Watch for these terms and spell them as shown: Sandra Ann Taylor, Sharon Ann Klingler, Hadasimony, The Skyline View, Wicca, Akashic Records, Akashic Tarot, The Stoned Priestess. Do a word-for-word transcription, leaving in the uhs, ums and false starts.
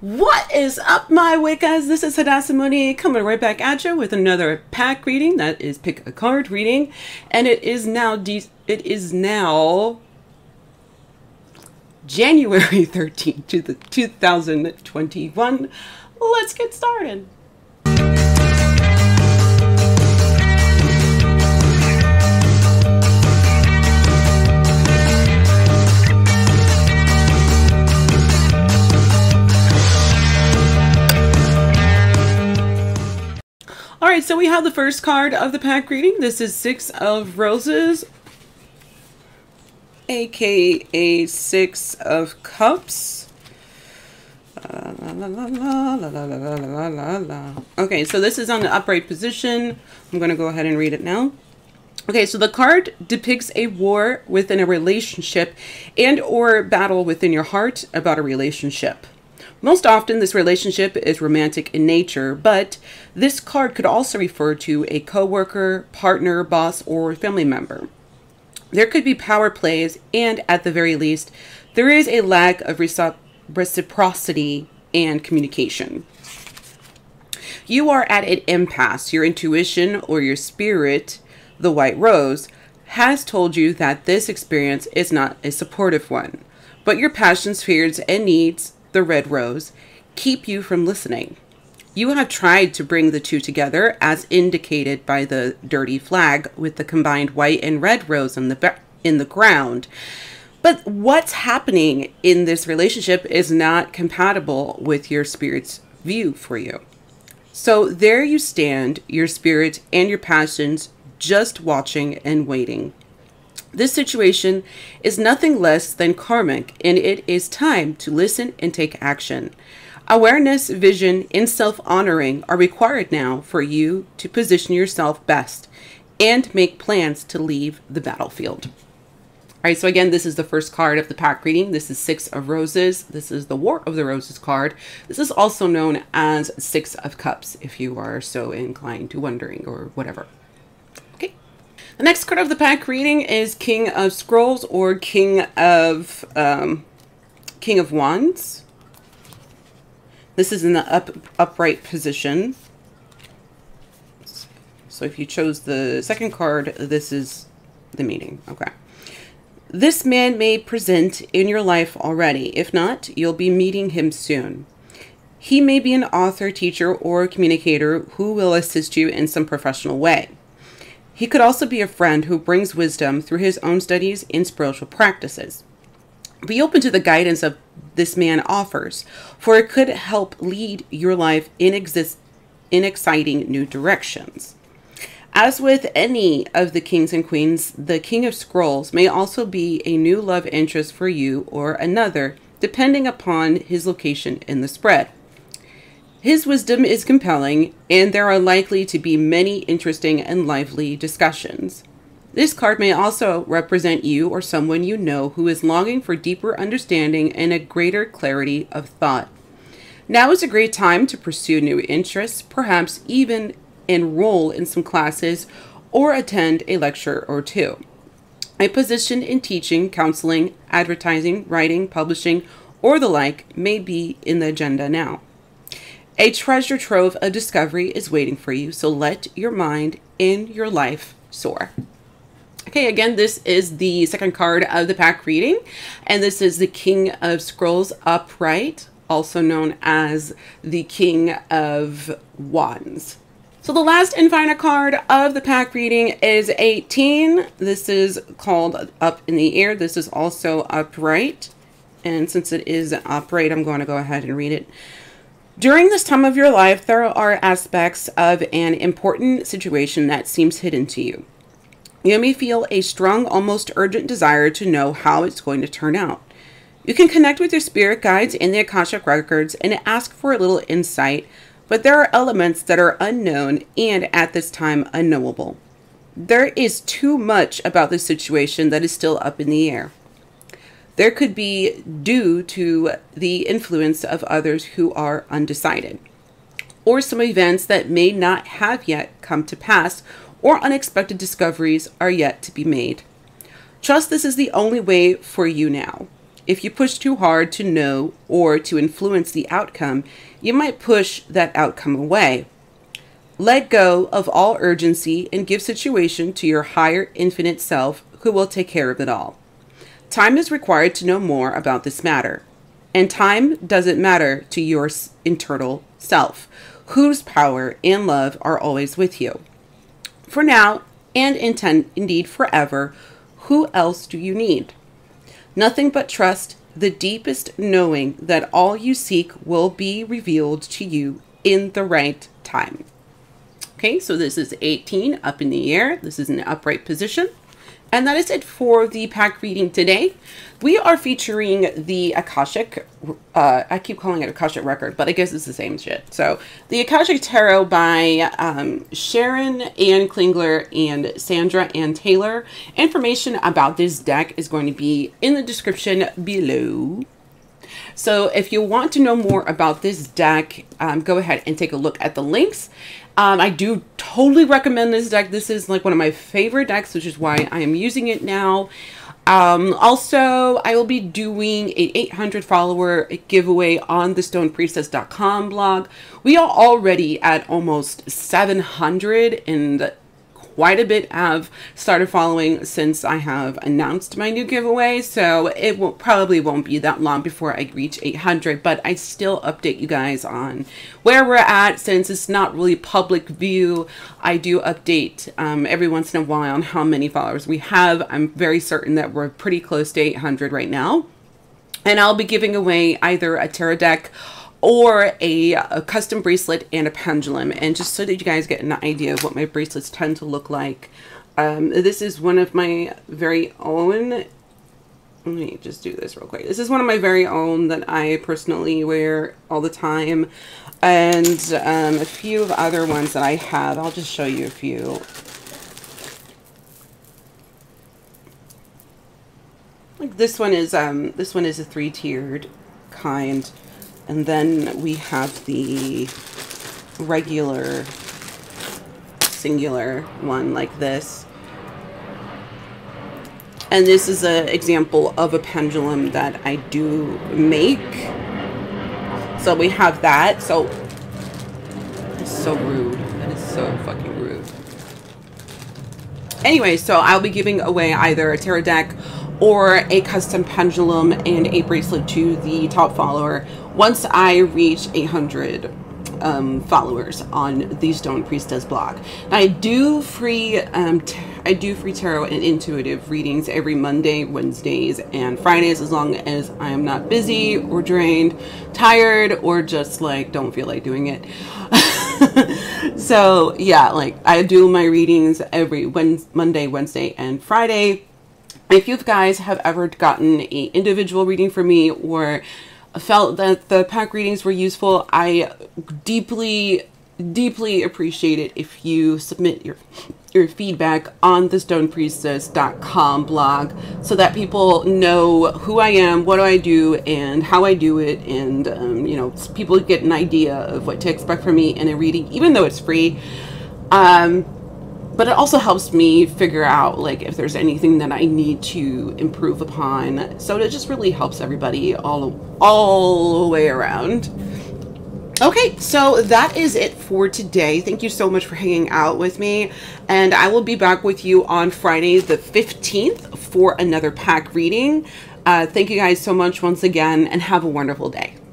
What is up, my Wiccas? This is Hadasimony coming right back at you with another pack reading. That is pick a card reading, and it is now de it is now January thirteenth to the two thousand twenty-one. Let's get started. All right, so we have the first card of the pack reading. This is Six of Roses, aka Six of Cups. Uh, la, la, la, la, la, la, la, la, la. Okay, so this is on the upright position. I'm going to go ahead and read it now. Okay, so the card depicts a war within a relationship and or battle within your heart about a relationship. Most often, this relationship is romantic in nature, but this card could also refer to a coworker, partner, boss, or family member. There could be power plays, and at the very least, there is a lack of reciprocity and communication. You are at an impasse. Your intuition or your spirit, the White Rose, has told you that this experience is not a supportive one, but your passions, fears, and needs, the Red Rose, keep you from listening. You have tried to bring the two together as indicated by the dirty flag with the combined white and red rose in the, in the ground. But what's happening in this relationship is not compatible with your spirit's view for you. So there you stand, your spirit and your passions, just watching and waiting. This situation is nothing less than karmic, and it is time to listen and take action. Awareness, vision, and self-honoring are required now for you to position yourself best and make plans to leave the battlefield. All right, so again, this is the first card of the pack reading. This is Six of Roses. This is the War of the Roses card. This is also known as Six of Cups, if you are so inclined to wondering or whatever. The next card of the pack reading is King of Scrolls, or King of um, King of Wands. This is in the up, upright position. So if you chose the second card, this is the meaning. Okay. This man may present in your life already. If not, you'll be meeting him soon. He may be an author, teacher, or communicator who will assist you in some professional way. He could also be a friend who brings wisdom through his own studies and spiritual practices. Be open to the guidance of this man offers, for it could help lead your life in, exist in exciting new directions. As with any of the kings and queens, the King of Scrolls may also be a new love interest for you or another, depending upon his location in the spread. His wisdom is compelling, and there are likely to be many interesting and lively discussions. This card may also represent you or someone you know who is longing for deeper understanding and a greater clarity of thought. Now is a great time to pursue new interests, perhaps even enroll in some classes or attend a lecture or two. A position in teaching, counseling, advertising, writing, publishing, or the like may be in the agenda now. A treasure trove of discovery is waiting for you, so let your mind and your life soar. Okay, again, this is the second card of the pack reading, and this is the King of Scrolls upright, also known as the King of Wands. So the last and final card of the pack reading is eighteen. This is called Up in the Air. This is also upright, and since it is upright, I'm going to go ahead and read it. During this time of your life, there are aspects of an important situation that seems hidden to you. You may feel a strong, almost urgent desire to know how it's going to turn out. You can connect with your spirit guides in the Akashic Records and ask for a little insight, but there are elements that are unknown and at this time unknowable. There is too much about this situation that is still up in the air. There could be due to the influence of others who are undecided, or some events that may not have yet come to pass, or unexpected discoveries are yet to be made. Trust this is the only way for you now. If you push too hard to know or to influence the outcome, you might push that outcome away. Let go of all urgency and give situation to your higher infinite self who will take care of it all. Time is required to know more about this matter. And time doesn't matter to your internal self, whose power and love are always with you. For now, and intend, indeed forever, who else do you need? Nothing but trust the deepest knowing that all you seek will be revealed to you in the right time. Okay, so this is eighteen up in the air. This is an upright position. And that is it for the pack reading today. We are featuring the Akashic, uh, I keep calling it Akashic Record, but I guess it's the same shit. So the Akashic Tarot by um, Sharon Ann Klingler and Sandra Ann Taylor. Information about this deck is going to be in the description below. So if you want to know more about this deck, um, go ahead and take a look at the links. Um, I do totally recommend this deck. This is like one of my favorite decks, which is why I am using it now. Um, also, I will be doing a eight hundred follower giveaway on the thestonedpriestess dot com blog. We are already at almost seven hundred, and quite a bit have started following since I have announced my new giveaway. So it will, probably won't be that long before I reach eight hundred, but I still update you guys on where we're at. Since it's not really public view, I do update um, every once in a while on how many followers we have. I'm very certain that we're pretty close to eight hundred right now. And I'll be giving away either a tarot deck or a, a custom bracelet and a pendulum. And just so that you guys get an idea of what my bracelets tend to look like, um, this is one of my very own. Let me just do this real quick. This is one of my very own that I personally wear all the time. And um, a few of other ones that I have. I'll just show you a few. Like this one is, um, this one is a three-tiered kind. And then we have the regular singular one like this. And this is an example of a pendulum that I do make. So we have that. So it's so rude. That is so fucking rude. Anyway, so I'll be giving away either a tarot deck or a custom pendulum and a bracelet to the top follower once I reach eight hundred um, followers on the Stoned Priestess blog. Now, I do free um, t I do free tarot and intuitive readings every Monday, Wednesdays, and Fridays, as long as I am not busy or drained, tired, or just like don't feel like doing it. So yeah, like I do my readings every Wednesday, Monday, Wednesday, and Friday. If you guys have ever gotten an individual reading from me or felt that the pack readings were useful, I deeply, deeply appreciate it if you submit your your feedback on the thestonedpriestess dot com blog so that people know who I am, what do I do, and how I do it, and um, you know, people get an idea of what to expect from me in a reading, even though it's free. Um, But it also helps me figure out like if there's anything that I need to improve upon. So it just really helps everybody all, all the way around. Okay, so that is it for today. Thank you so much for hanging out with me. And I will be back with you on Friday the fifteenth for another pack reading. Uh, thank you guys so much once again, and have a wonderful day.